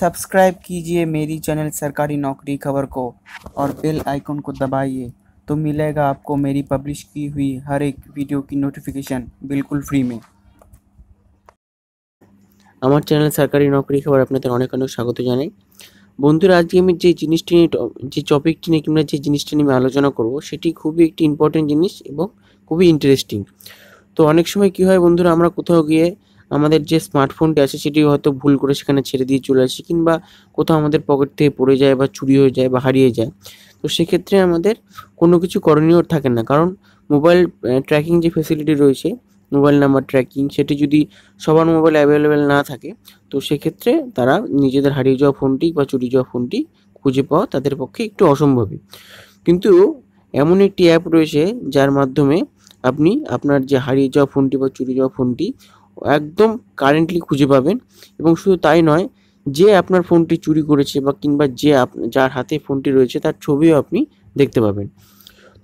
Subscribe कीजिए मेरी channel सरकारी नौकरी खबर को और बेल आइकन को दबाइए, तो मिलेगा आपको मेरी पब्लिश की हुई हर एक वीडियो की नोटिफिकेशन बिल्कुल फ्री में। আমার চ্যানেল সরকারি नौकरी খবর আপনাদের অনেক অনেক স্বাগত জানাই। বন্ধুরা, আজকে আমি যে টপিকটি নিয়ে আলোচনা করব সেটি খুবই একটি ইম্পর্টেন্ট জিনিস এবং খুবই ইন্টারেস্টিং। তো অনেক সময় কি হয় বন্ধুরা, আমরা কোথাও গিয়ে আমাদের যে স্মার্টফোনটি আছে সেটি হয়তো ভুল করে সেখানে ছেড়ে দিয়ে চলে আসি, কিংবা কোথাও আমাদের পকেট থেকে পড়ে যায় বা চুরি হয়ে যায় বা হারিয়ে যায়। তো সেক্ষেত্রে আমাদের কোনো কিছু করণীয় থাকে না, কারণ মোবাইল ট্র্যাকিং যে ফেসিলিটি রয়েছে, মোবাইল নাম্বার ট্র্যাকিং, সেটি যদি সবার মোবাইল অ্যাভেলেবেল না থাকে তো সেক্ষেত্রে তারা নিজেদের হারিয়ে যাওয়া ফোনটি বা চুরি যাওয়া ফোনটি খুঁজে পাওয়া তাদের পক্ষে একটু অসম্ভবই। কিন্তু এমন একটি অ্যাপ রয়েছে যার মাধ্যমে আপনি আপনার যে হারিয়ে যাওয়া ফোনটি বা চুরি যাওয়া ফোনটি একদম কারেন্টলি খুঁজে পাবেন। এবং শুধু তাই নয়, যে আপনার ফোনটি চুরি করেছে বা কিংবা যে যার হাতে ফোনটি রয়েছে তার ছবিও আপনি দেখতে পাবেন।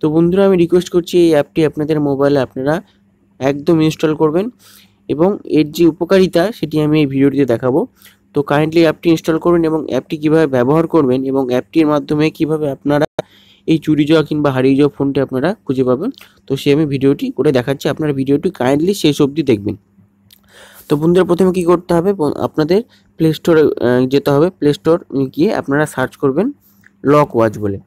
তো বন্ধুরা, আমি রিকোয়েস্ট করছি এই অ্যাপটি আপনাদের মোবাইলে আপনারা একদম ইনস্টল করবেন এবং এর যে উপকারিতা সেটি আমি এই ভিডিওটিতে দেখাবো। তো কাইন্ডলি অ্যাপটি ইনস্টল করুন এবং অ্যাপটি কীভাবে ব্যবহার করবেন এবং অ্যাপটির মাধ্যমে কিভাবে আপনারা এই চুরি যাওয়া কিংবা হারিয়ে যাওয়া ফোনটি আপনারা খুঁজে পাবেন, তো সে আমি ভিডিওটি করে দেখাচ্ছি। আপনারা ভিডিওটি কাইন্ডলি শেষ অবধি দেখবেন। তো বন্ধুরা, প্রথমে কী করতে হবে, আপনাদের প্লে স্টোরে যেতে হবে। প্লে স্টোর গিয়ে আপনারা সার্চ করবেন লকওয়াচ বলে।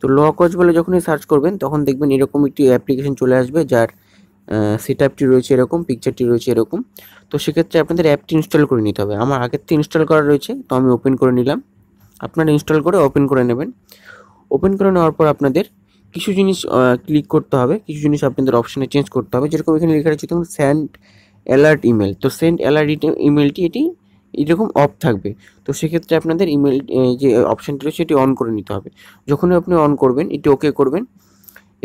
তো লকওয়াচ বলে যখনই সার্চ করবেন তখন দেখবেন এরকম একটি অ্যাপ্লিকেশন চলে আসবে যার সেটআপটি রয়েছে এরকম, পিকচারটি রয়েছে এরকম। তো সেক্ষেত্রে আপনাদের অ্যাপটি ইনস্টল করে নিতে হবে। আমার আগের থেকে ইনস্টল করা রয়েছে, তো আমি ওপেন করে নিলাম। আপনারা ইনস্টল করে ওপেন করে নেবেন। ওপেন করে নেওয়ার পর আপনাদের কিছু জিনিস ক্লিক করতে হবে, কিছু জিনিস আপনাদের অপশানে চেঞ্জ করতে হবে। যেরকম এখানে লেখা রয়েছে তখন সেন্ড অ্যালার্ট ইমেল, তো সেন্ড অ্যালার্ট ইমেলটি এটি এরকম অফ থাকবে। তো সেক্ষেত্রে আপনাদের ইমেল যে অপশানটি রয়েছে এটি অন করে নিতে হবে। যখনই আপনি অন করবেন এটি ওকে করবেন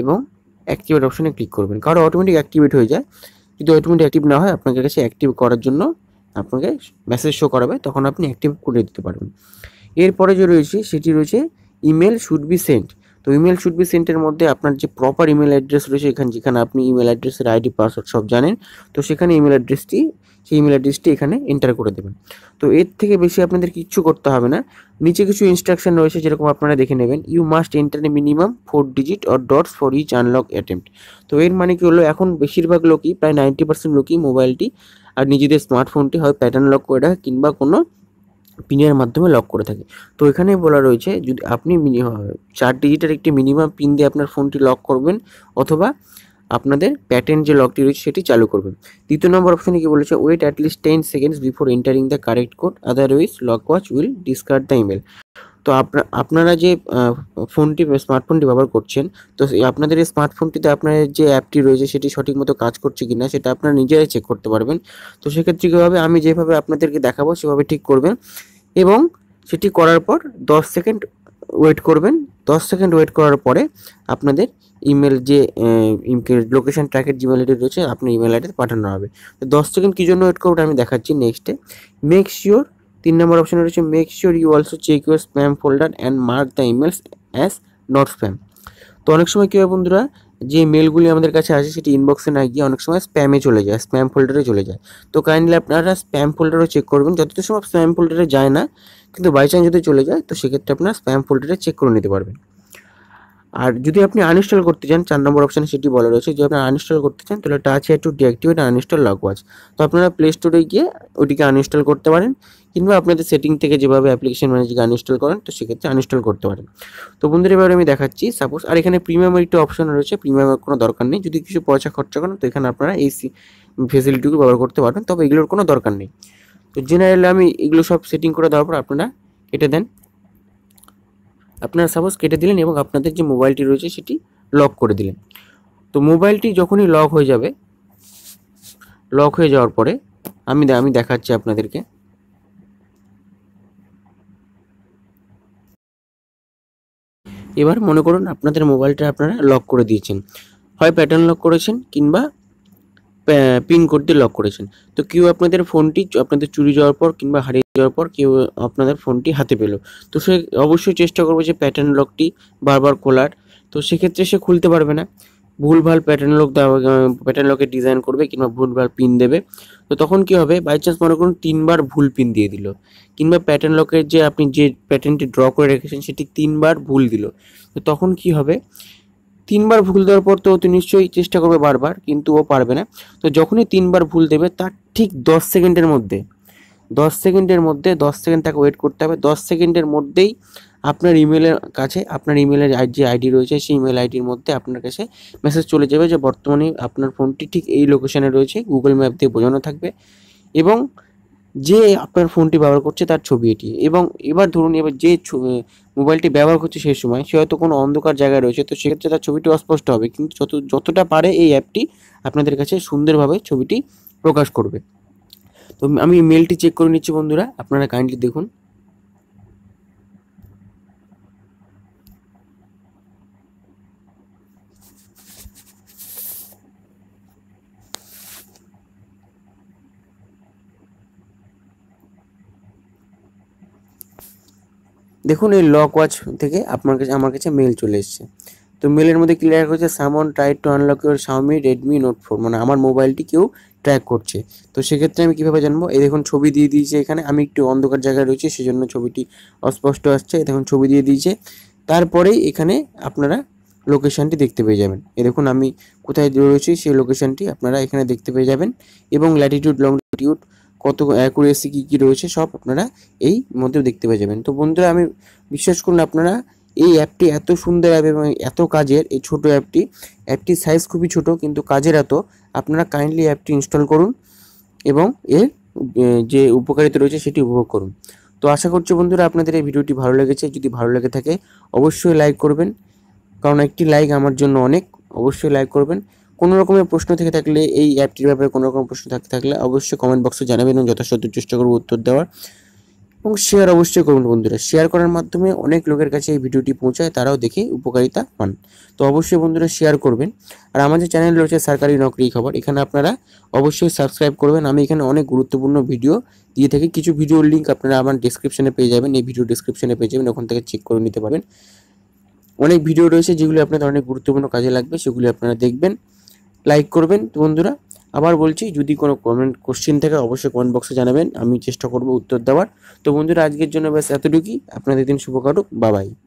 এবং অ্যাক্টিভেট অপশানে ক্লিক করবেন। কারণ অটোমেটিক অ্যাক্টিভেট হয়ে যায়, যদি অটোমেটিক অ্যাক্টিভ না হয় আপনাকে কাছে অ্যাক্টিভ করার জন্য আপনাকে মেসেজ শো করাবে, তখন আপনি অ্যাক্টিভ করে দিতে পারবেন। এরপরে যে রয়েছে সেটি রয়েছে ইমেল শুড বি সেন্ট। তো ইমেল শুড বি সেন্টের মধ্যে আপনার যে প্রপার ইমেল অ্যাড্রেস রয়েছে, এখানে যেখানে আপনি ইমেল অ্যাড্রেসের আইডি পাসওয়ার্ড সব জানেন, তো সেখানে সেই ইমেল অ্যাড্রেসটি এখানে এন্টার করে দেবেন। তো এর থেকে বেশি আপনাদের কিচ্ছু করতে হবে না। নিচে কিছু ইনস্ট্রাকশন রয়েছে যেরকম আপনারা দেখে নেবেন, you must enter a minimum 4 digit or dots for each unlock attempt. তো এর মানে কি হলো, এখন বেশিরভাগ লোকই প্রায় 90% লোকই মোবাইলটি আর নিজেদের স্মার্টফোনটি হয় প্যাটার্ন লক করে রাখে কিংবা কোনো পিনের মাধ্যমে লক করে থাকে। তো এখানে বলা রয়েছে যদি আপনি 4 digit একটি মিনিমাম পিন দিয়ে আপনার ফোনটি লক করবেন অথবা আপনাদের প্যাটার্ন যে লকটি রয়েছে সেটি চালু করবেন। দ্বিতীয় নম্বর অপশানে কি বলেছে, wait at least 10 seconds before entering the correct code, otherwise Lockwatch will discard the email. তো আপনারা যে স্মার্টফোনটি ব্যবহার করছেন, তো আপনাদের এই স্মার্টফোনটিতে আপনার যে অ্যাপটি রয়েছে সেটি সঠিক মতো কাজ করছে কিনা সেটা আপনারা নিজেরাই চেক করতে পারবেন। তো সেক্ষেত্রে কীভাবে, আমি যেভাবে আপনাদেরকে দেখাবো সেভাবে ঠিক করবেন এবং সেটি করার পর 10 সেকেন্ড ওয়েট করবেন। 10 সেকেন্ড ওয়েট করার পরে আপনাদের ইমেল যে লোকেশন ট্র্যাকের জিমেল আইডি রয়েছে আপনার ইমেল আইডিতে পাঠানো হবে। তো 10 সেকেন্ড কী জন্য ওয়েট করবো আমি দেখাচ্ছি। নেক্সটে মেক শিওর, 3 নম্বর অপশানে রয়েছে make sure you also check your spam folder and mark the emails as not spam. তো অনেক সময় কী হয় বন্ধুরা, যে মেলগুলি আমাদের কাছে আসে সেটি ইনবক্সে না গিয়ে অনেক সময় স্প্যামে চলে যায়, স্প্যাম ফোল্ডারে চলে যায়। তো কাইন্ডলি আপনারা স্প্যাম ফোল্ডারও চেক করবেন, যতটা সময় স্প্যাম ফোল্ডারে যায় না, কিন্তু বাই চান্স যদি চলে যায় তো সেক্ষেত্রে আপনারা স্প্যাম ফোল্ডারে চেক করে নিতে পারবেন। আর যদি আপনি আনইনস্টল করতে চান, 4 নম্বর অপশানে সেটি বলা রয়েছে, যদি আপনি আনইনস্টল করতে চান তাহলে touch here to deactivate uninstall Lockwatch. তো আপনারা প্লে স্টোরে গিয়ে ওটিকে আনইনস্টল করতে পারেন কিংবা আপনাদের সেটিং থেকে যেভাবে অ্যাপ্লিকেশন ম্যানেজারকে আনইনস্টল করেন তো সেক্ষেত্রে আনইনস্টল করতে পারেন। তো বন্ধুরা, এবার আমি দেখাচ্ছি সাপোজ। আর এখানে প্রিমিয়ামের একটি অপশান রয়েছে, প্রিমিয়ামের কোনো দরকার নেই, যদি কিছু পয়সা খরচা করেন তো এখানে আপনারা এই ফেসিলিটিগুলো ব্যবহার করতে পারবেন, তবে এগুলোর কোনো দরকার নেই। তো জেনারেলি আমি এগুলো সব সেটিং করে দেওয়ার পর আপনারা কেটে দেন, আপনারা সাপোজ কেটে দিলেন এবং আপনাদের যে মোবাইলটি রয়েছে সেটি লক করে দিলেন। তো মোবাইলটি যখনই লক হয়ে যাবে, লক হয়ে যাওয়ার পরে আমি দেখাচ্ছি আপনাদেরকে। এবার মনে করুন আপনাদের মোবাইলটা আপনারা লক করে দিয়েছেন, হয় প্যাটার্ন লক করেছেন কিংবা পিন কোড দিয়ে লক করেছেন। তো কেউ আপনাদের ফোনটি আপনাদের চুরি যাওয়ার পর কিংবা হারিয়ে যাওয়ার পর কেউ আপনাদের ফোনটি হাতে পেল, তো সে অবশ্যই চেষ্টা করবে যে প্যাটার্ন লকটি বারবার খোলার। তো সেক্ষেত্রে সে খুলতে পারবে না, ভুলভাল প্যাটার্ন লক দাও প্যাটার্ন লকে ডিজাইন করবে কিংবা ভুলভাল পিন দেবে তো তখন কি হবে বাই চান্স মনে করুন তিনবার ভুল পিন দিয়ে দিল কিংবা প্যাটার্ন লকের যে আপনি যে প্যাটার্নটি ড্র করে রেখেছেন সেটি তিনবার ভুল দিল তো তখন কি হবে তিনবার ভুল দেওয়ার পর তো তুমি নিশ্চয়ই চেষ্টা করবে বারবার কিন্তু ও পারবে না তো যখনই তিনবার ভুল দেবে তার ঠিক 10 সেকেন্ডের মধ্যে 10 সেকেন্ডের মধ্যে 10 সেকেন্ড তাকে ওয়েট করতে হবে 10 সেকেন্ডের মধ্যেই আপনার ইমেলের কাছে আপনার ইমেলের যে আইডি রয়েছে সেই ইমেল আইডির মধ্যে আপনার কাছে মেসেজ চলে যাবে যে বর্তমানে আপনার ফোনটি ঠিক এই লোকেশনে রয়েছে গুগল ম্যাপ দিয়ে বোঝানো থাকবে এবং যে আপনার ফোনটি ব্যবহার করছে তার ছবি এটি এবং এবার ধরুন এবার যে মোবাইলটি ব্যবহার করছে সেই সময় সে হয়তো কোনো অন্ধকার জায়গায় রয়েছে তো সেক্ষেত্রে তার ছবিটি অস্পষ্ট হবে কিন্তু যতটা পারে এই অ্যাপটি আপনাদের কাছে সুন্দরভাবে ছবিটি প্রকাশ করবে তো আমি মেলটি চেক করে নিচ্ছি বন্ধুরা আপনারা কাইন্ডলি দেখুন দেখুন এই লকওয়াচ থেকে আপনার কাছে আমার কাছে মেল চলে এসেছে তো মেলের মধ্যে ক্লিয়ার হয়েছে someone tried to unlock your Xiaomi Redmi Note 4 মানে আমার মোবাইলটি কেউ ট্র্যাক করছে তো সেক্ষেত্রে আমি কিভাবে জানবো এই দেখুন ছবি দিয়ে দিয়েছে এখানে আমি একটু অন্ধকার জায়গায় রয়েছে সেজন্য ছবিটি অস্পষ্ট আসছে এই দেখুন ছবি দিয়ে দিয়েছে তারপরেই এখানে আপনারা লোকেশনটি দেখতে পেয়ে যাবেন এই দেখুন আমি কোথায় রয়েছি সেই লোকেশনটি আপনারা এখানে দেখতে পেয়ে যাবেন এবং ল্যাটিটিউড লংটিটিউড কত অ্যাকুরেসি কি রয়েছে সব আপনারা এই মধ্যে দেখতে পেয়ে যাবেন তো বন্ধুরা আমি বিশ্বাস করুন আপনারা এই অ্যাপটি এত সুন্দর অ্যাপ এবং এত কাজের এই ছোট অ্যাপটির সাইজ খুবই ছোট কিন্তু কাজের এত আপনারা কাইন্ডলি অ্যাপটি ইনস্টল করুন এবং এর যে উপকারিতা রয়েছে সেটি উপভোগ করুন তো আশা করছি বন্ধুরা আপনাদের এই ভিডিওটি ভালো লেগেছে যদি ভালো লেগে থাকে অবশ্যই লাইক করবেন কারণ একটি লাইক আমার জন্য অনেক অবশ্যই লাইক করবেন কোনো রকমের প্রশ্ন থেকে থাকলে এই অ্যাপটির ব্যাপারে কোনো রকম প্রশ্ন থাকলে অবশ্যই কমেন্ট বক্সে জানাবেন এবং যথাসাধ্য চেষ্টা করব উত্তর দেওয়ার এবং শেয়ার অবশ্যই করুন বন্ধুরা শেয়ার করার মাধ্যমে অনেক লোকের কাছে এই ভিডিওটি পৌঁছায় তারাও দেখে উপকারিতা পান তো অবশ্যই বন্ধুরা শেয়ার করবেন আর আমাদের চ্যানেল রয়েছে সরকারি নকরি খবর এখানে আপনারা অবশ্যই সাবস্ক্রাইব করবেন আমি এখানে অনেক গুরুত্বপূর্ণ ভিডিও দিয়ে থাকি কিছু ভিডিওর লিংক আপনারা আমার ডেসক্রিপশনে পেয়ে যাবেন এই ভিডিও ডেসক্রিপশনে পেয়ে যাবেন ওখান থেকে চেক করে নিতে পারবেন অনেক ভিডিও রয়েছে যেগুলো আপনাদের অনেক গুরুত্বপূর্ণ কাজে লাগবে সেগুলি আপনারা দেখবেন লাইক করবেন বন্ধুরা আবার বলছি যদি কোনো কমেন্ট কোশ্চেন থাকে অবশ্যই কমেন্ট বক্সে জানাবেন আমি চেষ্টা করব উত্তর দেওয়ার তো বন্ধুরা আজকের জন্য ব্যাস এতটুকুই আপনাদের দিন শুভ কাটুক বাই বাই